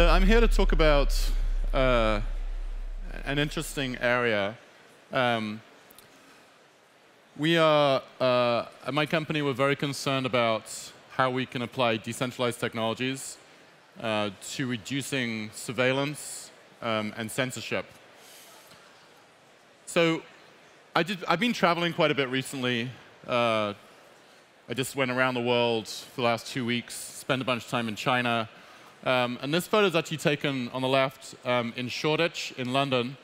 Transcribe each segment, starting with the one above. So I'm here to talk about an interesting area. We are, at my company, we're very concerned about how we can apply decentralized technologies to reducing surveillance and censorship. So I've been traveling quite a bit recently. I just went around the world for the last 2 weeks, spent a bunch of time in China. And this photo is actually taken on the left in Shoreditch in London.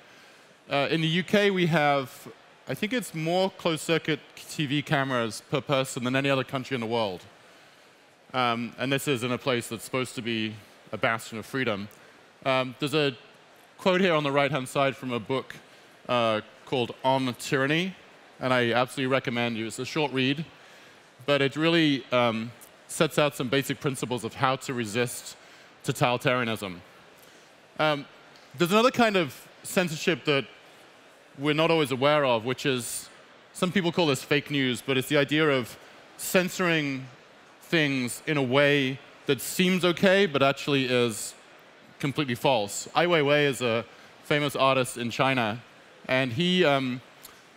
In the UK, we have, I think it's more closed-circuit TV cameras per person than any other country in the world. And this is in a place that's supposed to be a bastion of freedom. There's a quote here on the right-hand side from a book called On Tyranny, and I absolutely recommend you. It's a short read, but it really sets out some basic principles of how to resist totalitarianism. There's another kind of censorship that we're not always aware of, which is, some people call this fake news, but it's the idea of censoring things in a way that seems okay, but actually is completely false. Ai Weiwei is a famous artist in China, and he,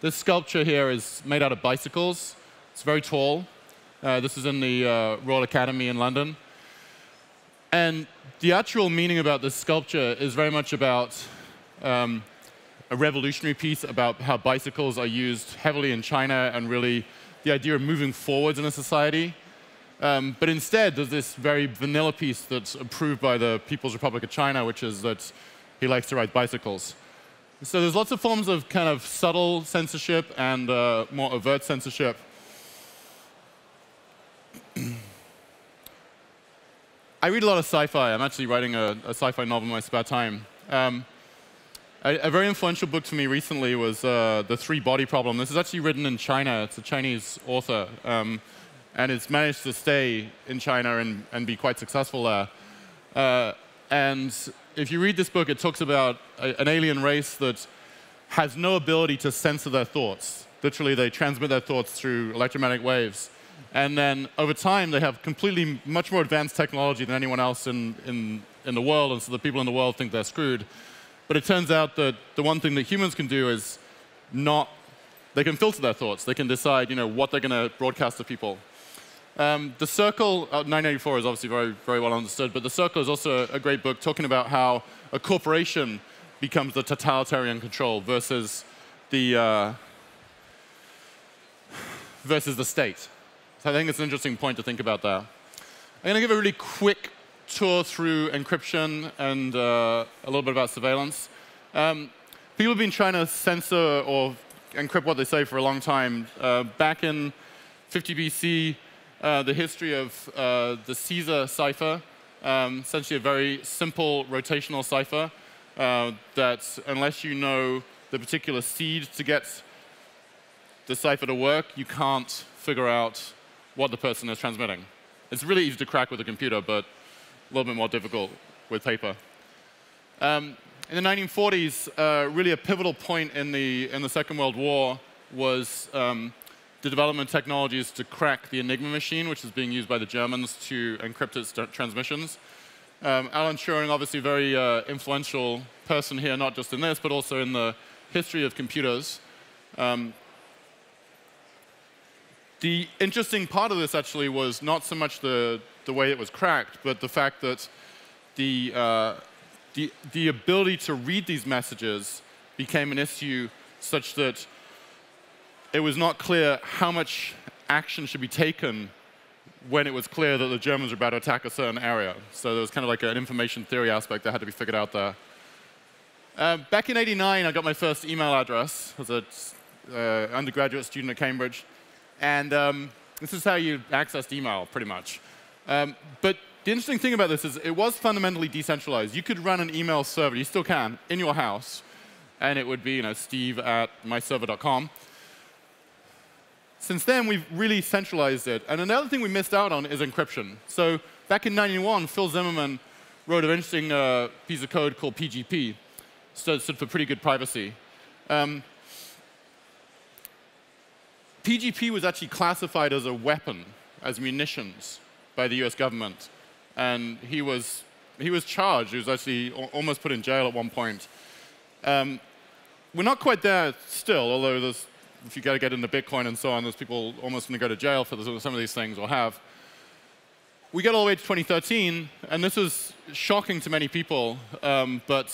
this sculpture here is made out of bicycles. It's very tall. This is in the Royal Academy in London. And the actual meaning about this sculpture is very much about a revolutionary piece about how bicycles are used heavily in China and really the idea of moving forwards in a society. But instead, there's this very vanilla piece that's approved by the People's Republic of China, which is that he likes to ride bicycles. So there's lots of forms of kind of subtle censorship and more overt censorship. I read a lot of sci-fi. I'm actually writing a sci-fi novel in my spare time. A very influential book to me recently was The Three-Body Problem. This is actually written in China. It's a Chinese author. And it's managed to stay in China and be quite successful there. And if you read this book, it talks about an alien race that has no ability to censor their thoughts. Literally, they transmit their thoughts through electromagnetic waves. And then over time, they have completely much more advanced technology than anyone else in the world. And so the people in the world think they're screwed. But it turns out that the one thing that humans can do is they can filter their thoughts. They can decide, you know, what they're going to broadcast to people. The Circle, 1984 is obviously very, very well understood, but The Circle is also a great book talking about how a corporation becomes the totalitarian control versus the state. So I think it's an interesting point to think about there. I'm going to give a really quick tour through encryption and a little bit about surveillance. People have been trying to censor or encrypt what they say for a long time. Back in 50 BC, the history of the Caesar cipher, essentially a very simple rotational cipher that unless you know the particular seed to get the cipher to work, you can't figure out what the person is transmitting. It's really easy to crack with a computer, but a little bit more difficult with paper. In the 1940s, really a pivotal point in the Second World War was the development of technologies to crack the Enigma machine, which is being used by the Germans to encrypt its transmissions. Alan Turing, obviously a very influential person here, not just in this, but also in the history of computers. The interesting part of this actually was not so much the way it was cracked, but the fact that the ability to read these messages became an issue such that it was not clear how much action should be taken when it was clear that the Germans were about to attack a certain area. So there was kind of like an information theory aspect that had to be figured out there. Back in '89, I got my first email address as an undergraduate student at Cambridge. And this is how you accessed email, pretty much. But the interesting thing about this is it was fundamentally decentralized. You could run an email server, you still can, in your house, and it would be, you know, steve@myserver.com. Since then, we've really centralized it. And another thing we missed out on is encryption. So back in 1991, Phil Zimmermann wrote an interesting piece of code called PGP, stood for pretty good privacy. PGP was actually classified as a weapon, as munitions, by the US government. And he was He was charged. He was actually almost put in jail at one point. We're not quite there still, although there's, if you got to get into Bitcoin and so on, there's people almost going to go to jail for some of these things or have. We get all the way to 2013, and this is shocking to many people, but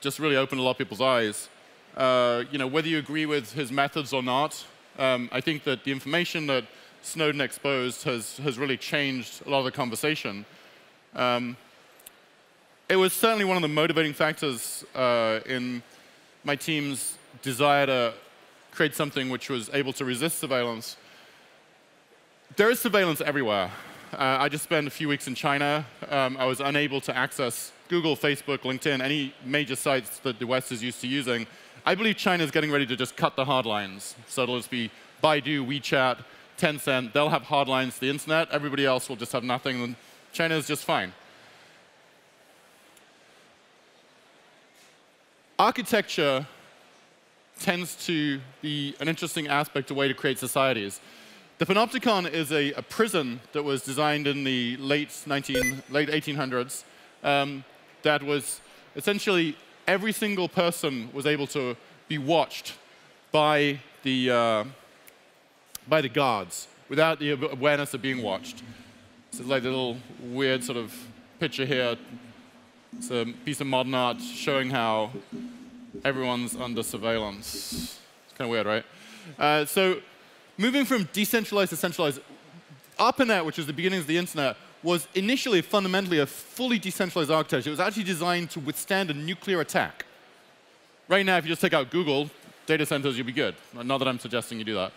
just really opened a lot of people's eyes. You know, whether you agree with his methods or not, I think that the information that Snowden exposed has really changed a lot of the conversation. It was certainly one of the motivating factors in my team's desire to create something which was able to resist surveillance. There is surveillance everywhere. I just spent a few weeks in China. I was unable to access Google, Facebook, LinkedIn, any major sites that the West is used to using. I believe China is getting ready to just cut the hard lines. So it'll just be Baidu, WeChat, Tencent. They'll have hard lines to the internet. Everybody else will just have nothing. And China is just fine. Architecture tends to be an interesting aspect, a way to create societies. The Panopticon is a prison that was designed in the late 1800s that was essentially every single person was able to be watched by the guards without the awareness of being watched. So it's like a little weird sort of picture here. It's a piece of modern art showing how everyone's under surveillance. It's kind of weird, right? So moving from decentralized to centralized, ARPANET, which was the beginning of the internet, was initially fundamentally a fully decentralized architecture. It was actually designed to withstand a nuclear attack. Right now, if you just take out Google, data centers, you'll be good. Not that I'm suggesting you do that.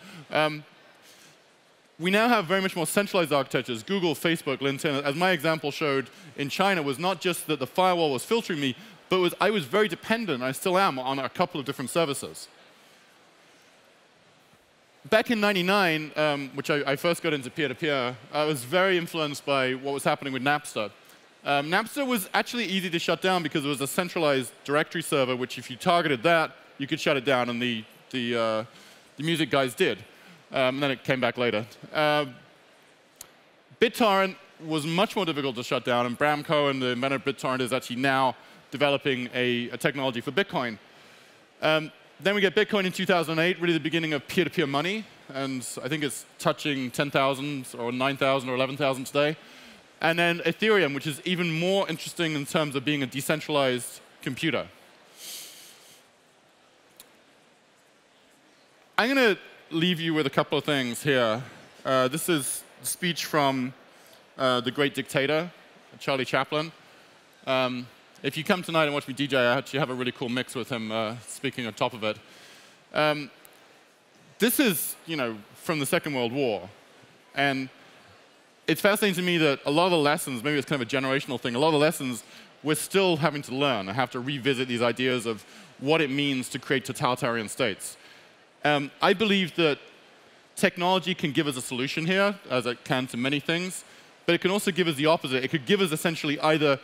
We now have very much more centralized architectures. Google, Facebook, LinkedIn, as my example showed in China, was not just that the firewall was filtering me, but I was very dependent, I still am, on a couple of different services. Back in 99, which I first got into peer-to-peer, I was very influenced by what was happening with Napster. Napster was actually easy to shut down because it was a centralized directory server, which if you targeted that, you could shut it down, and the music guys did. And then it came back later. BitTorrent was much more difficult to shut down, and Bram Cohen, the inventor of BitTorrent, is actually now developing a technology for Bitcoin. Then we get Bitcoin in 2008, really the beginning of peer-to-peer money. And I think it's touching 10,000 or 9,000 or 11,000 today. And then Ethereum, which is even more interesting in terms of being a decentralized computer. I'm going to leave you with a couple of things here. This is a speech from the great dictator, Charlie Chaplin. If you come tonight and watch me DJ, I actually have a really cool mix with him speaking on top of it. This is, you know, from the Second World War. And it's fascinating to me that a lot of the lessons, maybe it's kind of a generational thing, a lot of the lessons we're still having to learn. I have to revisit these ideas of what it means to create totalitarian states. I believe that technology can give us a solution here, as it can to many things, but it can also give us the opposite. It could give us essentially either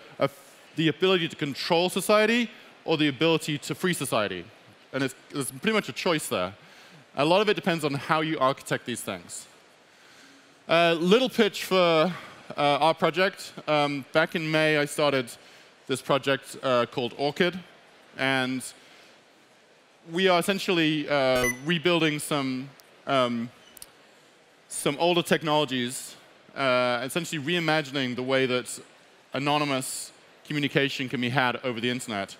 the ability to control society or the ability to free society. And it's pretty much a choice there. A lot of it depends on how you architect these things. Little pitch for our project. Back in May, I started this project called Orchid. And we are essentially rebuilding some older technologies, essentially reimagining the way that anonymous communication can be had over the internet.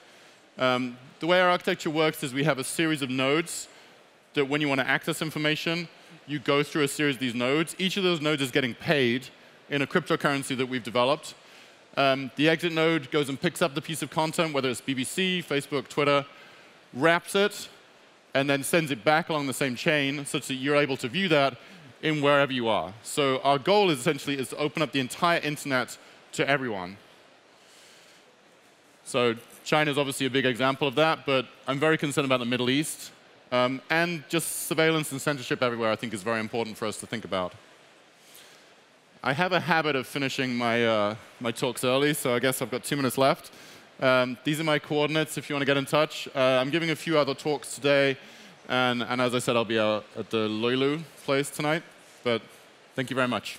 The way our architecture works is we have a series of nodes that when you want to access information, you go through a series of these nodes. Each of those nodes is getting paid in a cryptocurrency that we've developed. The exit node goes and picks up the piece of content, whether it's BBC, Facebook, Twitter, wraps it, and then sends it back along the same chain such that you're able to view that in wherever you are. So our goal is essentially to open up the entire internet to everyone. So China is obviously a big example of that, but I'm very concerned about the Middle East. And just surveillance and censorship everywhere, I think, is very important for us to think about. I have a habit of finishing my talks early, so I guess I've got 2 minutes left. These are my coordinates if you want to get in touch. I'm giving a few other talks today, and as I said, I'll be out at the Loilu place tonight. But thank you very much.